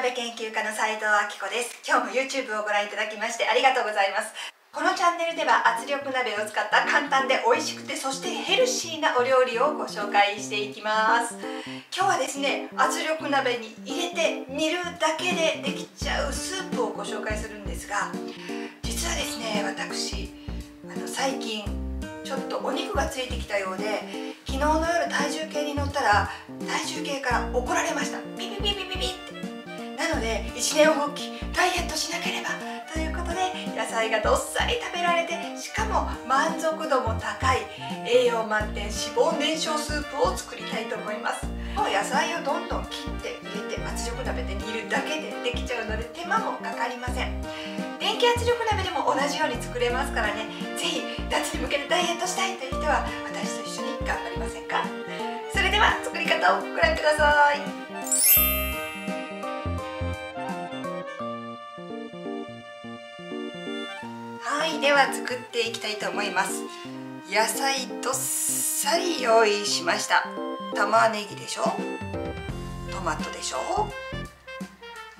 鍋研究家の斉藤明子です。今日も YouTube をご覧いただきましてありがとうございます。このチャンネルでは圧力鍋を使った簡単で美味しくて、そしてヘルシーなお料理をご紹介していきます。今日はですね、圧力鍋に入れて煮るだけでできちゃうスープをご紹介するんですが、実はですね、私最近ちょっとお肉がついてきたようで、昨日の夜体重計に乗ったら体重計から怒られました。ピピピピピピって。なので一年放棄、ダイエットしなければということで、野菜がどっさり食べられて、しかも満足度も高い栄養満点脂肪燃焼スープを作りたいと思います。野菜をどんどん切って入れて圧力鍋で煮るだけでできちゃうので手間もかかりません。電気圧力鍋でも同じように作れますからね。是非夏に向けてダイエットしたいという人は私と一緒に頑張りませんか？それでは作り方をご覧ください。はい、では作っていきたいと思います。野菜どっさり用意しました。玉ねぎでしょ、トマトでしょ、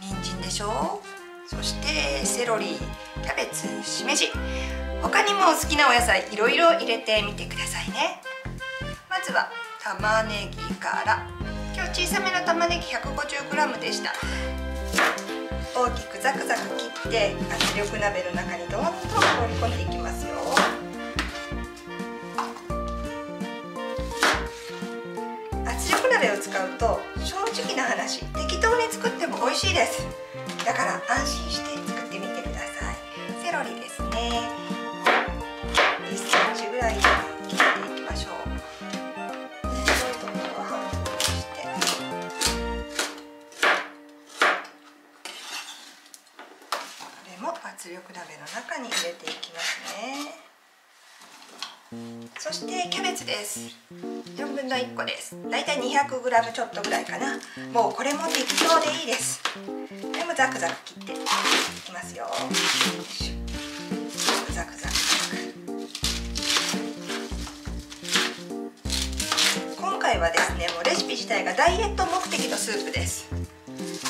人参でしょ、そしてセロリ、キャベツ、しめじ、他にも好きなお野菜いろいろ入れてみてくださいね。まずは玉ねぎから。今日小さめの玉ねぎ 150g でした。大きくザクザク切って圧力鍋の中にどんどん放り込んでいきますよ。圧力鍋を使うと正直な話、適当に作っても美味しいです。だから安心して作ってみてください。セロリですね、1cm ぐらいに切っていきましょう。圧力鍋の中に入れていきますね。そしてキャベツです。4分の1個です。だいたい 200g ちょっとぐらいかな。もうこれも適当でいいです。でもザクザク切っていきますよ。ザクザクザク。今回はですね、もうレシピ自体がダイエット目的のスープです。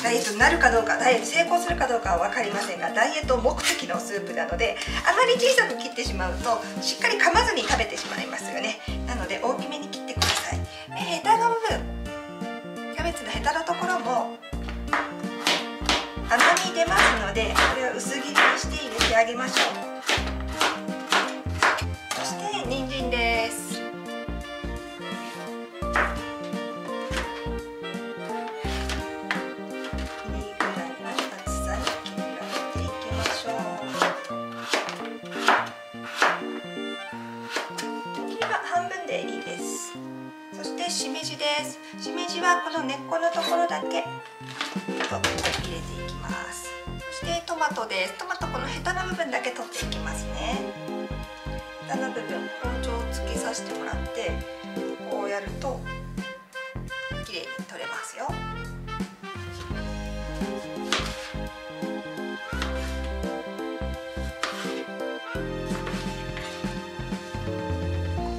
ダイエットになるかどうか、ダイエット成功するかどうかは分かりませんが、ダイエット目的のスープなので、あまり小さく切ってしまうとしっかり噛まずに食べてしまいますよね。なので大きめに切ってください。ヘタの部分、キャベツのヘタのところも甘み出ますので、これを薄切りにして入れてあげましょう。そして人参です。しめじです。しめじはこの根っこのところだけ切れていきます。そしてトマトです。トマト、このヘタの部分だけ取っていきますね。ヘタの部分、包丁を突き刺してもらって、こうやると綺麗に取れますよ。こ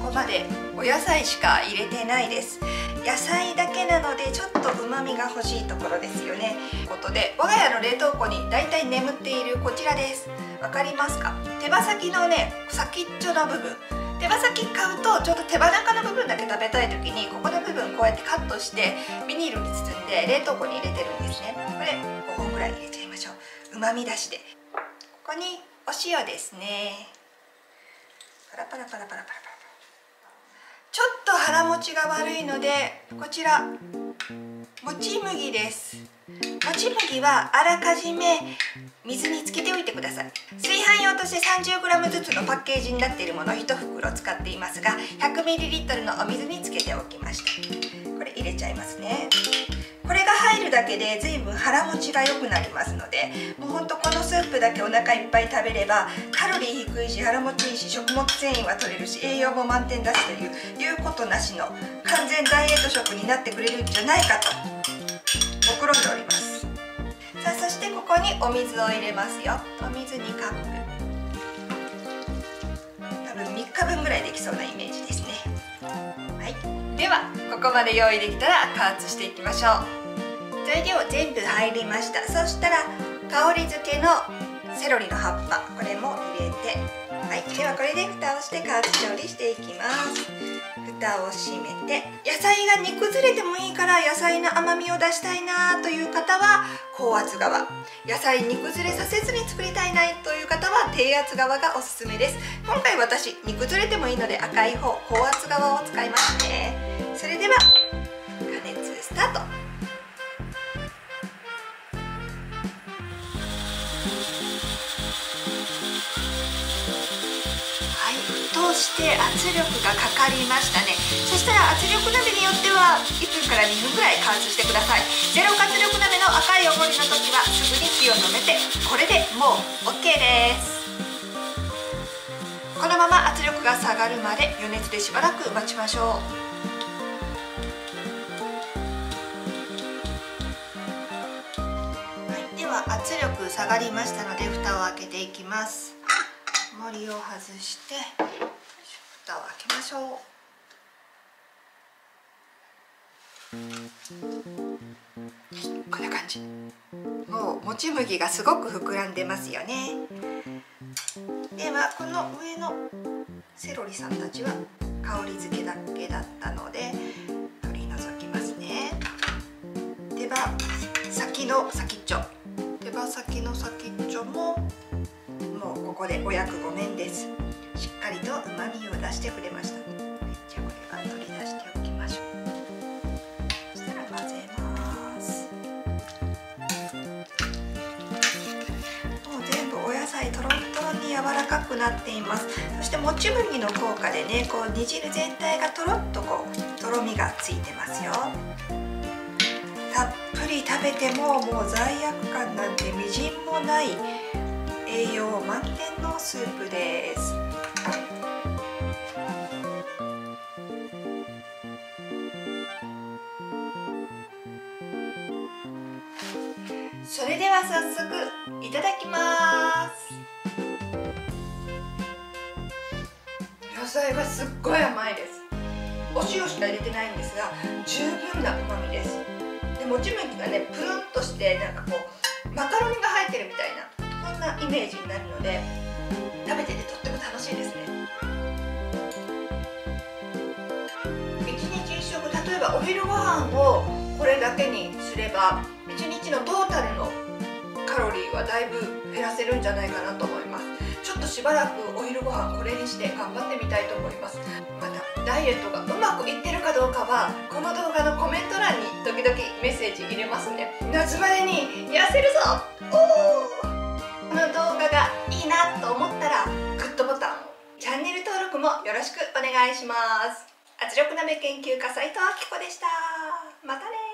こまで。お野菜しか入れてないです。野菜だけなのでちょっと旨味が欲しいところですよね。ということで、我が家の冷凍庫にだいたい眠っているこちらです。わかりますか？手羽先のね、先っちょの部分、手羽先買うとちょっと手羽中の部分だけ食べたい時に、ここの部分こうやってカットしてビニールに包んで冷凍庫に入れてるんですね。これ5本ぐらい入れちゃいましょう。旨味出しで。ここにお塩ですね。パラパラパラパラパラ。ちょっと腹持ちが悪いので、こちらもち麦です。もち麦はあらかじめ水につけておいてください。炊飯用として 30g ずつのパッケージになっているものを1袋使っていますが、 100ml のお水につけておきました。これ入れちゃいますね。これが入るだけで随分腹持ちが良くなりますので、もうほんとこのスープだけお腹いっぱい食べればカロリー低いし腹持ちいいし食物繊維は取れるし栄養も満点だしという言うことなしの完全ダイエット食になってくれるんじゃないかと目論んでおります。さあ、そしてここにお水を入れますよ。お水2カップ、多分3日分ぐらいできそうなイメージですね。はい、ではここまで用意できたら加圧していきましょう。じ材料全部入りました。そしたら香り付けのセロリの葉っぱ、これも入れて、はい、ではこれで蓋をして加圧調理していきます。蓋を閉めて、野菜が煮崩れてもいいから野菜の甘みを出したいなという方は高圧側、野菜煮崩れさせずに作りたいなという方は低圧側がおすすめです。今回私煮崩れてもいいので赤い方、高圧側を使いますね。それでは加熱スタート。そして圧力がかかりましたね。そしたら圧力鍋によっては1分から2分ぐらい加圧してください。ゼロ活力鍋の赤いおもりの時はすぐに火を止めて、これでもう OK です。このまま圧力が下がるまで余熱でしばらく待ちましょう。はい、では圧力下がりましたので蓋を開けていきます。おもりを外して蓋を開けましょう。こんな感じ。もうもち麦がすごく膨らんでますよね。ではこの上のセロリさんたちは香り付けだけだったので取り除きますね。では先の先っちょ、手羽先の先っちょももうここでお役御免です。しっかりと旨味を出してくれました。じゃあこれは取り出しておきましょう。そしたら混ぜます。もう全部お野菜トロトロに柔らかくなっています。そしてもち麦の効果でね、こう煮汁全体がトロッとこうとろみがついてますよ。たっぷり食べてももう罪悪感なんてみじんもない栄養満点のスープです。それでは早速いただきます。野菜がすっごい甘いです。お塩しか入れてないんですが十分な旨味です。でもち麦がねプルンとしてなんかこうマカロニが入ってるみたいな、こんなイメージになるので食べててとっても楽しいですね。一日一食、例えばお昼ご飯をこれだけにすれば一日のトータルのカロリーはだいぶ減らせるんじゃないかなと思います。ちょっとしばらくお昼ご飯これにして頑張ってみたいと思います。またダイエットがうまくいってるかどうかはこの動画のコメント欄に時々メッセージ入れますね。夏までに痩せるぞ。おー、この動画がいいなと思ったらグッドボタン、チャンネル登録もよろしくお願いします。圧力鍋研究家斉藤あきこでした。またね。